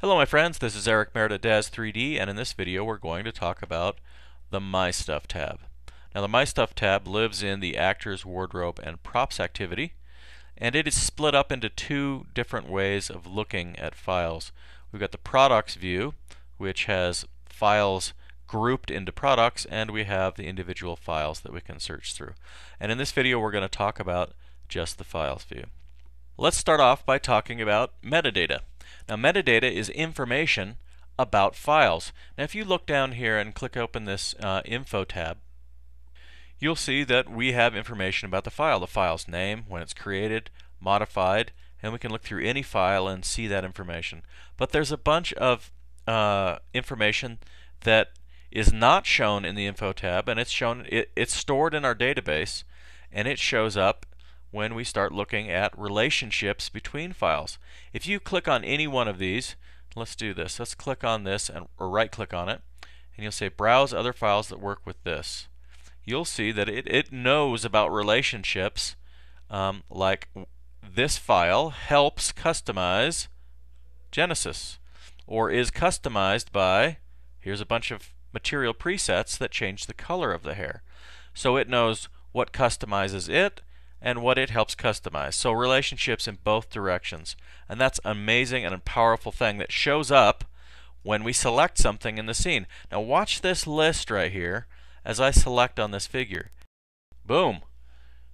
Hello my friends, this is Eric Merida, Daz3D, and in this video we're going to talk about the My Stuff tab. Now the My Stuff tab lives in the Actors, Wardrobe, and Props activity, and it is split up into two different ways of looking at files. We've got the Products view, which has files grouped into products, and we have the individual files that we can search through. And in this video we're going to talk about just the Files view. Let's start off by talking about metadata. Now metadata is information about files. Now if you look down here and click open this info tab, you'll see that we have information about the file, the file's name, when it's created, modified, and we can look through any file and see that information. But there's a bunch of information that is not shown in the info tab, and it's stored in our database, and it shows up when we start looking at relationships between files. If you click on any one of these, let's do this. Let's click on this or right click on it, and you'll say browse other files that work with this. You'll see that it knows about relationships, like this file helps customize Genesis, or is customized by, here's a bunch of material presets that change the color of the hair. So it knows what customizes it and what it helps customize. So relationships in both directions. And that's amazing and a powerful thing that shows up when we select something in the scene. Now watch this list right here as I select on this figure. Boom!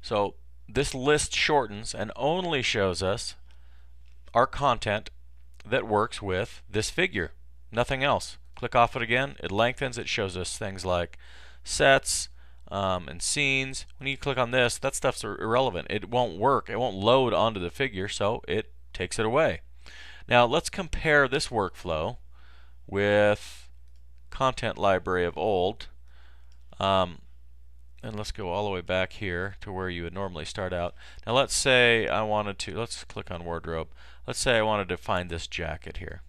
So this list shortens and only shows us our content that works with this figure. Nothing else. Click off it again. It lengthens. It shows us things like sets, and scenes. When you click on this, that stuff's irrelevant. It won't work. It won't load onto the figure, so it takes it away. Now let's compare this workflow with content library of old. And let's go all the way back here to where you would normally start out. Now let's say I wanted to, let's click on Wardrobe. Let's say I wanted to find this jacket here.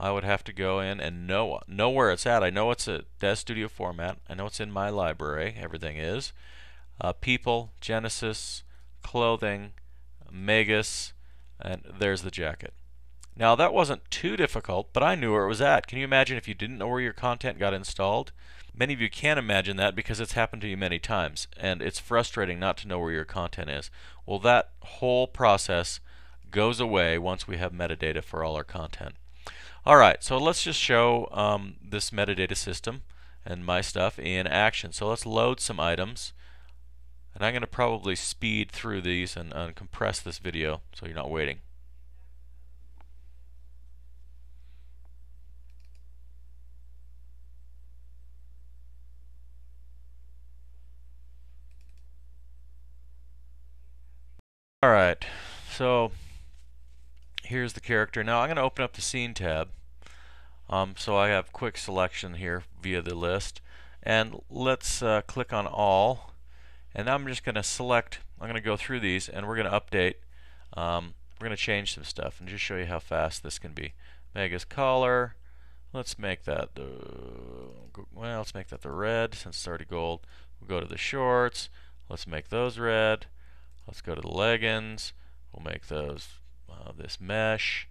I would have to go in and know where it's at. I know it's a DAZ Studio format. I know it's in my library. Everything is. People, Genesis, clothing, Magus, and there's the jacket. Now that wasn't too difficult, but I knew where it was at. Can you imagine if you didn't know where your content got installed? Many of you can imagine that because it's happened to you many times, and it's frustrating not to know where your content is. Well, that whole process goes away once we have metadata for all our content. Alright, so let's just show this metadata system and My Stuff in action. So let's load some items, and I'm going to probably speed through these and compress this video so you're not waiting. Alright, so here's the character. Now I'm going to open up the scene tab, so I have quick selection here via the list, and let's click on all, and I'm just going to select, I'm going to go through these and we're going to update, we're going to change some stuff and just show you how fast this can be. Mega's collar, let's make that the, well, let's make that the red since it's already gold. We'll go to the shorts, let's make those red, let's go to the leggings, we'll make those this mesh,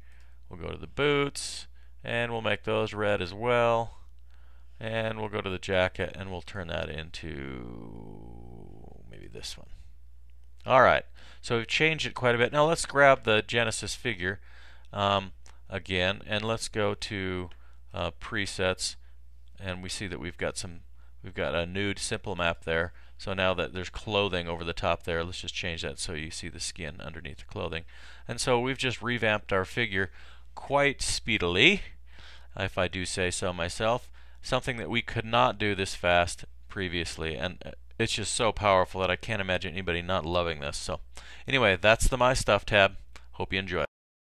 we'll go to the boots and we'll make those red as well, and we'll go to the jacket and we'll turn that into maybe this one. Alright, so we've changed it quite a bit. Now let's grab the Genesis figure again, and let's go to presets, and we see that we've got a nude simple map there. So now that there's clothing over the top there, let's just change that so you see the skin underneath the clothing. And so we've just revamped our figure quite speedily, if I do say so myself. Something that we could not do this fast previously, and it's just so powerful that I can't imagine anybody not loving this. So anyway, that's the My Stuff tab. Hope you enjoy.